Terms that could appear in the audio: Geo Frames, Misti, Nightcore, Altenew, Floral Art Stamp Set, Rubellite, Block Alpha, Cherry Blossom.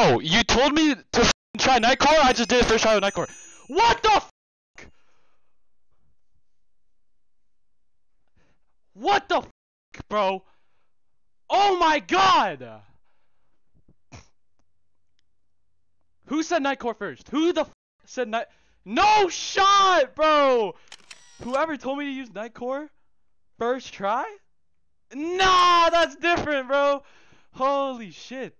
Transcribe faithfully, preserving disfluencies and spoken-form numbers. Yo, you told me to f***ing try Nightcore? I just did it first try with Nightcore. What the f***? What the f***, bro? Oh my god! Who said Nightcore first? Who the f*** said Night- No shot, bro! Whoever told me to use Nightcore first try? Nah, that's different, bro! Holy shit.